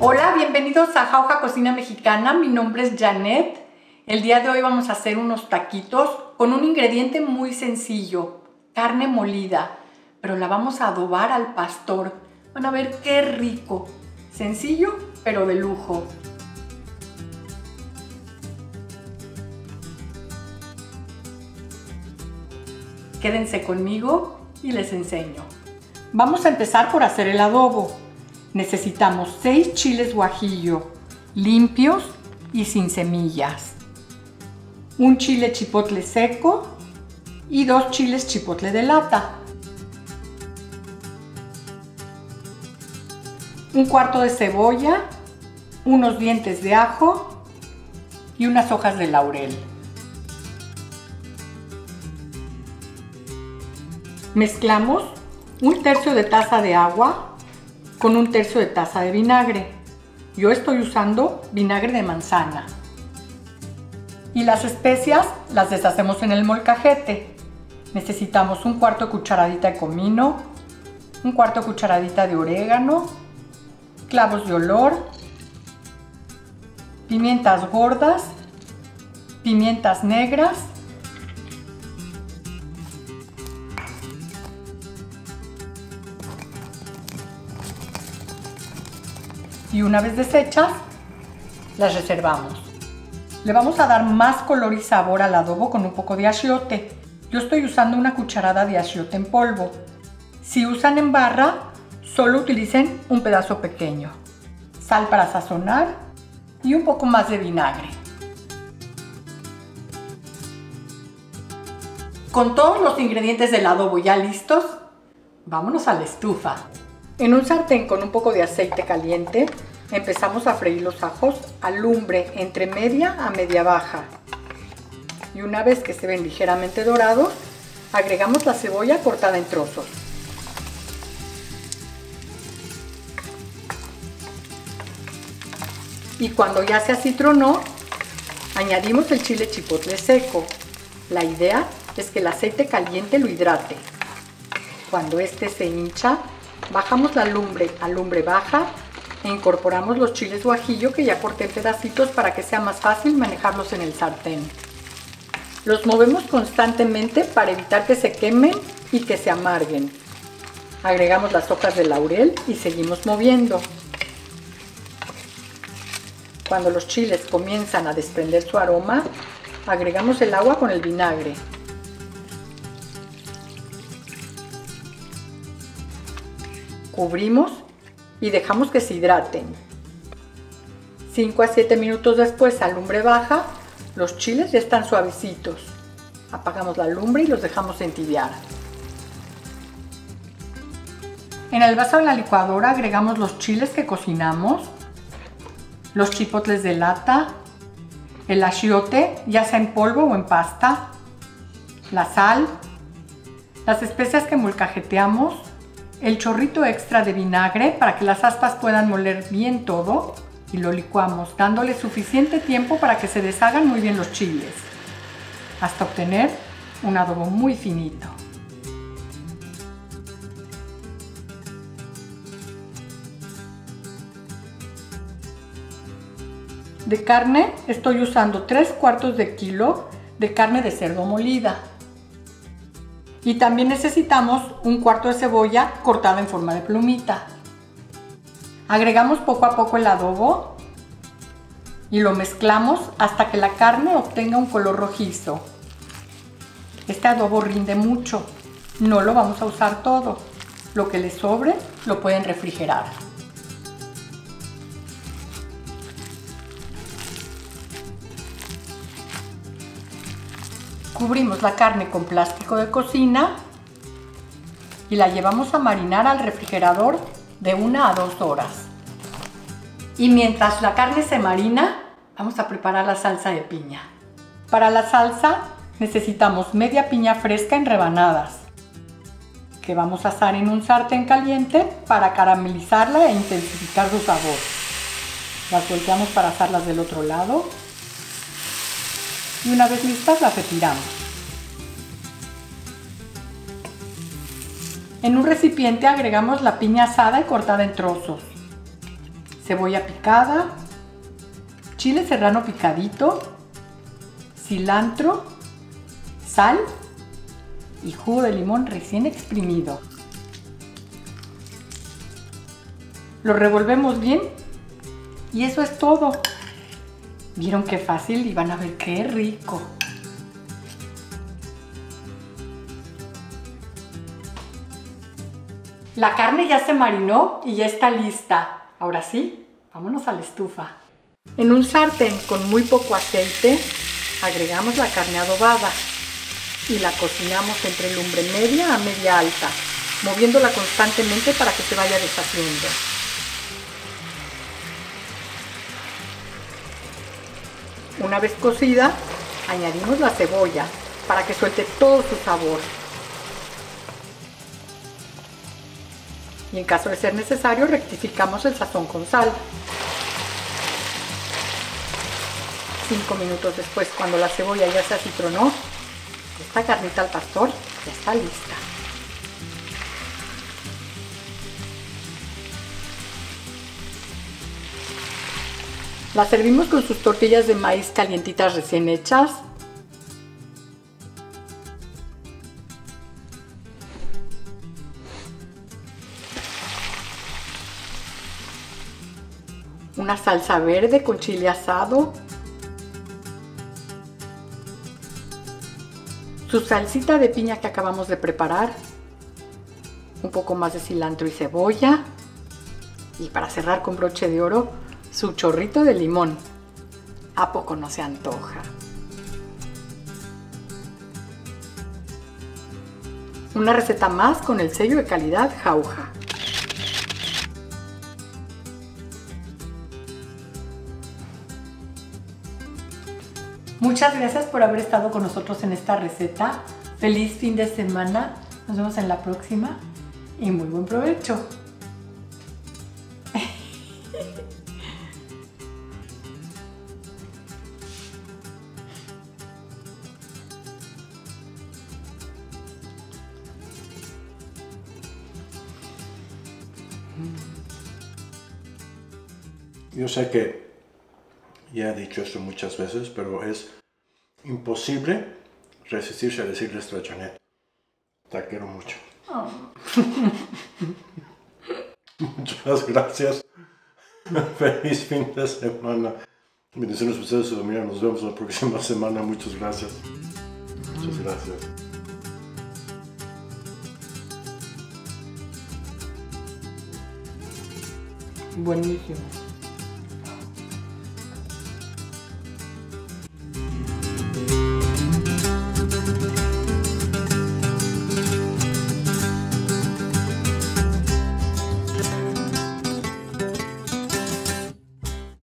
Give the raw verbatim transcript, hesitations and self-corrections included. Hola, bienvenidos a Jauja Cocina Mexicana. Mi nombre es Janet. El día de hoy vamos a hacer unos taquitos con un ingrediente muy sencillo, carne molida, pero la vamos a adobar al pastor. Van a ver qué rico. Sencillo, pero de lujo. Quédense conmigo y les enseño. Vamos a empezar por hacer el adobo. Necesitamos seis chiles guajillo, limpios y sin semillas, un chile chipotle seco y dos chiles chipotle de lata, un cuarto de cebolla, unos dientes de ajo y unas hojas de laurel. Mezclamos un tercio de taza de agua con un tercio de taza de vinagre. Yo estoy usando vinagre de manzana. Y las especias las deshacemos en el molcajete. Necesitamos un cuarto de cucharadita de comino, un cuarto de cucharadita de orégano, clavos de olor, pimientas gordas, pimientas negras, y una vez deshechas, las reservamos. Le vamos a dar más color y sabor al adobo con un poco de achiote. Yo estoy usando una cucharada de achiote en polvo. Si usan en barra, solo utilicen un pedazo pequeño. Sal para sazonar y un poco más de vinagre. Con todos los ingredientes del adobo ya listos, vámonos a la estufa. En un sartén con un poco de aceite caliente, empezamos a freír los ajos a lumbre entre media a media baja. Y una vez que se ven ligeramente dorados, agregamos la cebolla cortada en trozos. Y cuando ya se acitronó, añadimos el chile chipotle seco. La idea es que el aceite caliente lo hidrate. Cuando este se hincha, bajamos la lumbre a lumbre baja e incorporamos los chiles guajillo que ya corté en pedacitos para que sea más fácil manejarlos en el sartén. Los movemos constantemente para evitar que se quemen y que se amarguen. Agregamos las hojas de laurel y seguimos moviendo. Cuando los chiles comienzan a desprender su aroma, agregamos el agua con el vinagre. Cubrimos y dejamos que se hidraten. cinco a siete minutos después, a lumbre baja, los chiles ya están suavecitos. Apagamos la lumbre y los dejamos entibiar. En el vaso de la licuadora agregamos los chiles que cocinamos, los chipotles de lata, el achiote, ya sea en polvo o en pasta, la sal, las especias que molcajeteamos, el chorrito extra de vinagre para que las aspas puedan moler bien todo y lo licuamos, dándole suficiente tiempo para que se deshagan muy bien los chiles, hasta obtener un adobo muy finito. De carne estoy usando tres cuartos de kilo de carne de cerdo molida. Y también necesitamos un cuarto de cebolla cortada en forma de plumita. Agregamos poco a poco el adobo y lo mezclamos hasta que la carne obtenga un color rojizo. Este adobo rinde mucho, no lo vamos a usar todo. Lo que les sobre lo pueden refrigerar. Cubrimos la carne con plástico de cocina y la llevamos a marinar al refrigerador de una a dos horas. Y mientras la carne se marina, vamos a preparar la salsa de piña. Para la salsa necesitamos media piña fresca en rebanadas, que vamos a asar en un sartén caliente para caramelizarla e intensificar su sabor. Las volteamos para asarlas del otro lado. y una vez listas las retiramos. En un recipiente agregamos la piña asada y cortada en trozos, cebolla picada, chile serrano picadito, cilantro, sal y jugo de limón recién exprimido. Lo revolvemos bien y eso es todo. ¿Vieron qué fácil? Y van a ver qué rico. La carne ya se marinó y ya está lista. Ahora sí, vámonos a la estufa. En un sartén con muy poco aceite, agregamos la carne adobada y la cocinamos entre lumbre media a media alta, moviéndola constantemente para que se vaya deshaciendo. Una vez cocida, añadimos la cebolla para que suelte todo su sabor. Y en caso de ser necesario, rectificamos el sazón con sal. Cinco minutos después, cuando la cebolla ya se acitronó, esta carnita al pastor ya está lista. La servimos con sus tortillas de maíz calientitas recién hechas. Una salsa verde con chile asado. Su salsita de piña que acabamos de preparar, un poco más de cilantro y cebolla, y para cerrar con broche de oro, su chorrito de limón. ¿A poco no se antoja? Una receta más con el sello de calidad Jauja. Muchas gracias por haber estado con nosotros en esta receta. Feliz fin de semana. Nos vemos en la próxima y muy buen provecho. Yo sé que ya he dicho esto muchas veces, pero es imposible resistirse a decirle esto a Janet. Te quiero mucho. Oh. Muchas gracias. Feliz fin de semana. Bendiciones a ustedes, su familia. Nos vemos la próxima semana. Muchas gracias. Muchas gracias. Buenísimo.